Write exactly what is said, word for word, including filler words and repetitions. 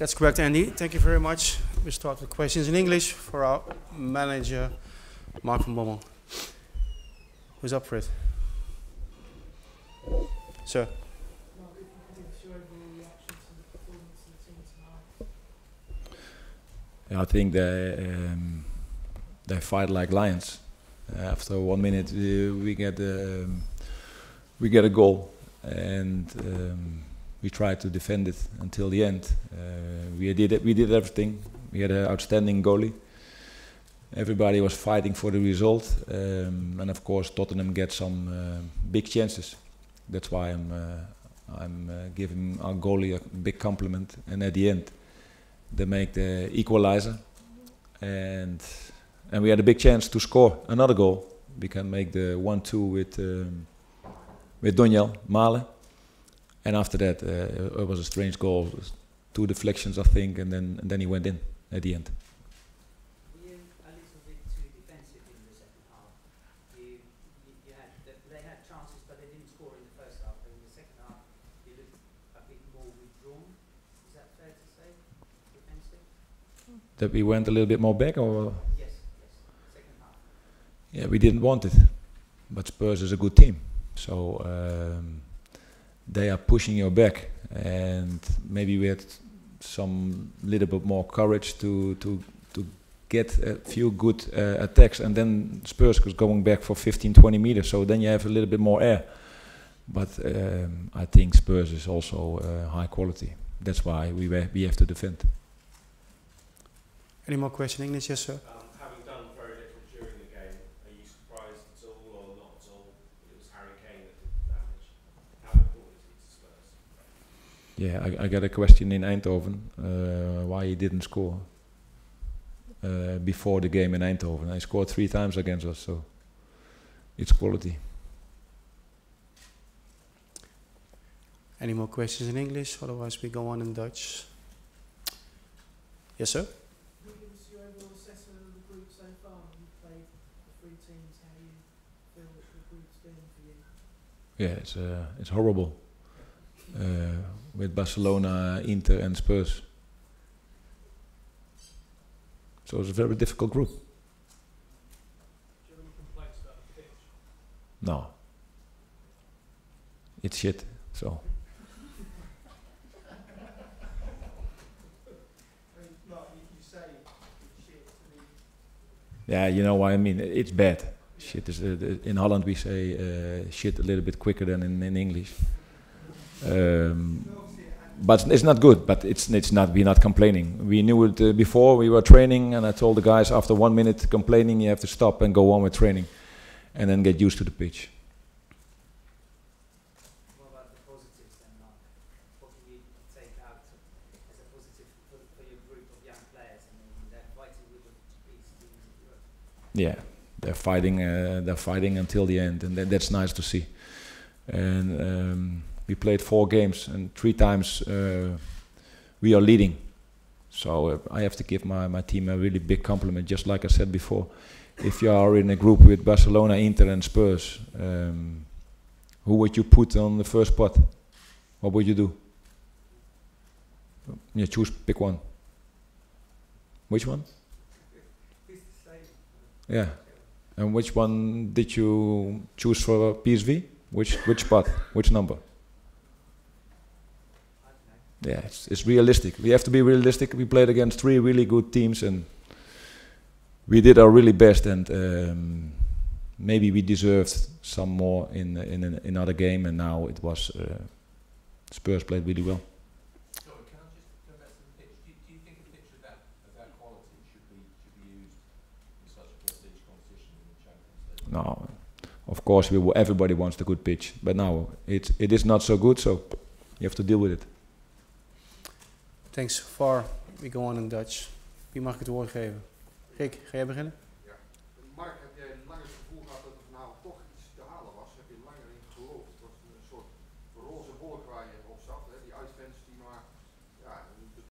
That's correct, Andy. Thank you very much. We start with questions in English for our manager, Mark van Bommel. Who's up for it? Sir. I think they um, they fight like lions. Uh, after one minute, uh, we get a, um, we get a goal, and um, we try to defend it until the end. Uh, we did it, we did everything. We had an outstanding goalie. Everybody was fighting for the result, um, and of course, Tottenham get some uh, big chances. That's why I'm uh, I'm uh, giving our goalie a big compliment. And at the end, they make the equalizer, and and we had a big chance to score another goal. We can make the one two with um, with Donyell Malen, and after that uh, it was a strange goal, two deflections I think, and then and then he went in at the end. Were you a little bit too defensive in the second half? You, you, you had the, they had chances, but they didn't score in the first half. And in the second half, you looked a bit more withdrawn. Is that fair to say? That we went a little bit more back, or yes, yes. Second half. Yeah, we didn't want it, but Spurs is a good team, so um, they are pushing you back, and maybe we had some little bit more courage to to to get a few good uh, attacks, and then Spurs was going back for fifteen, twenty meters, so then you have a little bit more air. But um, I think Spurs is also uh, high quality. That's why we we have to defend. Any more questions in English? Yes, sir. Um, having done very little during the game, are you surprised at all or not at all? It was Harry Kane that did the damage. How important is it to Spurs? Yeah, I, I got a question in Eindhoven, uh, why he didn't score uh, before the game in Eindhoven. He scored three times against us, so it's quality. Any more questions in English? Otherwise, we go on in Dutch. Yes, sir. Yeah, it's uh, it's horrible uh, with Barcelona, Inter, and Spurs. So it's a very difficult group. Do you have any complaints about the pitch? No. It's shit. So. Yeah, you know what I mean. It's bad. Shit is uh, in Holland we say uh, shit a little bit quicker than in, in English, um, but it's not good. But it's it's not we're not complaining. We knew it uh, before we were training, and I told the guys after one minute complaining you have to stop and go on with training, and then get used to the pitch. What about the positives then, Mark? What can you take out as a positive for, for your group of young players? I mean, they're fighting with the beast in Europe. Yeah. They're fighting. Uh, they're fighting until the end, and that, that's nice to see. And um, we played four games, and three times uh, we are leading. So uh, I have to give my my team a really big compliment. Just like I said before, if you are in a group with Barcelona, Inter, and Spurs, um, who would you put on the first spot? What would you do? You choose, pick one. Which one? Yeah. And which one did you choose for P S V? Which which spot? Which number? Yeah, it's, it's realistic. We have to be realistic. We played against three really good teams, and we did our really best. And um, maybe we deserved some more in in another game. And now it was uh, Spurs played really well. Sorry, can I just go back to the pitch? Do you, do you think a pitch of that of that quality should be should be used in such a prestige competition? No, of course we will, everybody wants a good pitch, but now it it is not so good, so you have to deal with it. Thanks. Far, we go on in Dutch. Wie mag ik het woord geven? Rick, ga jij beginnen?